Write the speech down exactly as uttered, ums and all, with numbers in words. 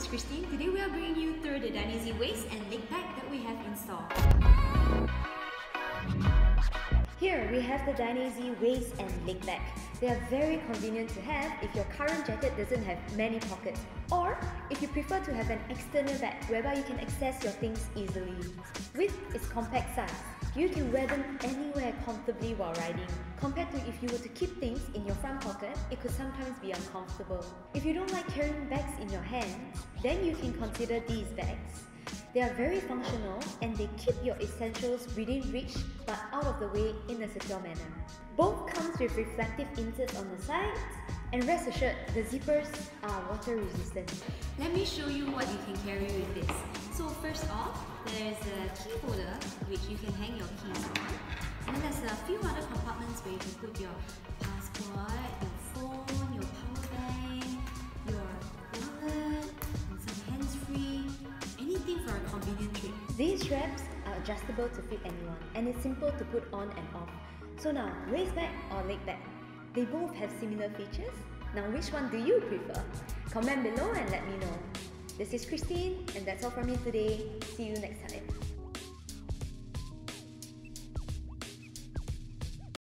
is Christine. Today we are bringing you through the dynasty waste and lake bag that we have in store. Here we have the dynasty waist and lake bag. They are very convenient to have if your current jacket doesn't have many pockets, or if you prefer to have an external bag whereby you can access your things easily. Width is compact size. You can wear them anywhere comfortably while riding. Compared to if you were to keep things in your front pocket, it could sometimes be uncomfortable. If you don't like carrying bags in your hands, then you can consider these bags. They are very functional and they keep your essentials within reach but out of the way in a secure manner. Both comes with reflective inserts on the sides, and rest assured, the zippers are water resistant. Let me show you what you can carry with this. So first off, there is a key holder which you can hang your keys on. And then there's a few other compartments where you can put your passport, your phone, your power bank, your wallet, and some hands-free, anything for a convenient trip. These straps are adjustable to fit anyone, and it's simple to put on and off. So now, waist bag or leg bag? They both have similar features. Now, which one do you prefer? Comment below and let me know. This is Christine, and that's all from me today. See you next time.